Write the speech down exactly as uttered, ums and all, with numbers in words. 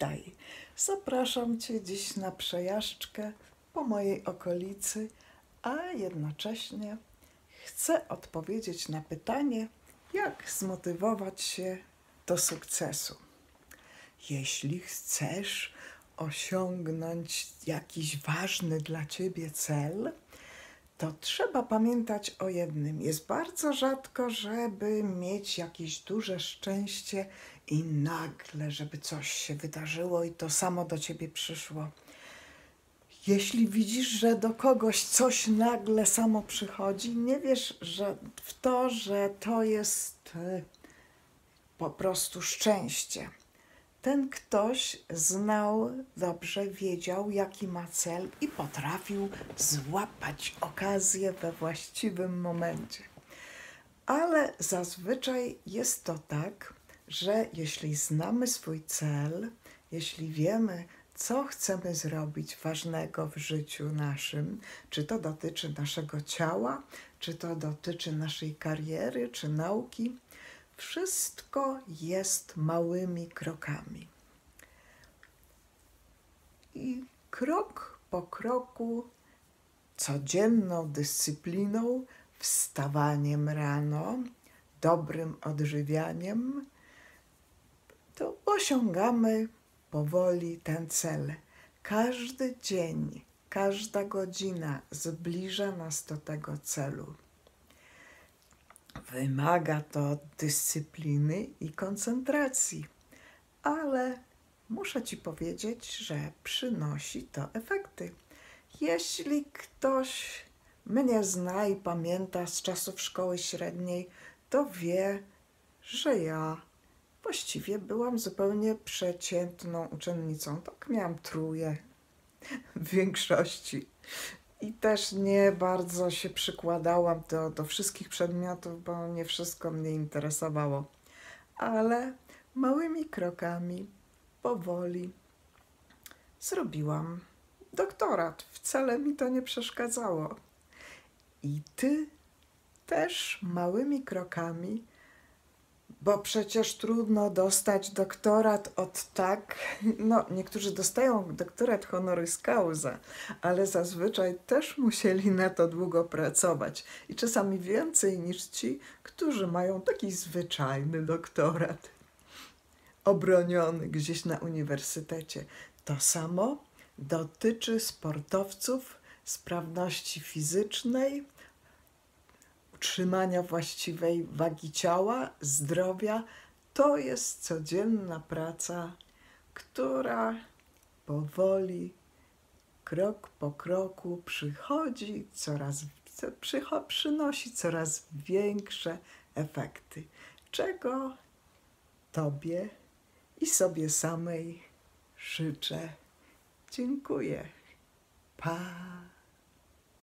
Witaj! Zapraszam Cię dziś na przejażdżkę po mojej okolicy, a jednocześnie chcę odpowiedzieć na pytanie, jak zmotywować się do sukcesu. Jeśli chcesz osiągnąć jakiś ważny dla Ciebie cel, to trzeba pamiętać o jednym. Jest bardzo rzadko, żeby mieć jakieś duże szczęście i nagle, żeby coś się wydarzyło i to samo do Ciebie przyszło. Jeśli widzisz, że do kogoś coś nagle samo przychodzi, nie wiesz że w to, że to jest po prostu szczęście. Ten ktoś znał, dobrze wiedział, jaki ma cel i potrafił złapać okazję we właściwym momencie. Ale zazwyczaj jest to tak, że jeśli znamy swój cel, jeśli wiemy, co chcemy zrobić ważnego w życiu naszym, czy to dotyczy naszego ciała, czy to dotyczy naszej kariery, czy nauki, wszystko jest małymi krokami. I krok po kroku, codzienną dyscypliną, wstawaniem rano, dobrym odżywianiem, to osiągamy powoli ten cel. Każdy dzień, każda godzina zbliża nas do tego celu. Wymaga to dyscypliny i koncentracji, ale muszę Ci powiedzieć, że przynosi to efekty. Jeśli ktoś mnie zna i pamięta z czasów szkoły średniej, to wie, że ja właściwie byłam zupełnie przeciętną uczennicą. Tak, miałam trójkę w większości. I też nie bardzo się przykładałam do, do wszystkich przedmiotów, bo nie wszystko mnie interesowało. Ale małymi krokami, powoli zrobiłam doktorat. Wcale mi to nie przeszkadzało. I Ty też małymi krokami, bo przecież trudno dostać doktorat od tak, no niektórzy dostają doktorat honoris causa, ale zazwyczaj też musieli na to długo pracować i czasami więcej niż ci, którzy mają taki zwyczajny doktorat obroniony gdzieś na uniwersytecie. To samo dotyczy sportowców, sprawności fizycznej, utrzymania właściwej wagi ciała, zdrowia. To jest codzienna praca, która powoli, krok po kroku przychodzi, coraz, przynosi coraz większe efekty, czego Tobie i sobie samej życzę. Dziękuję. Pa!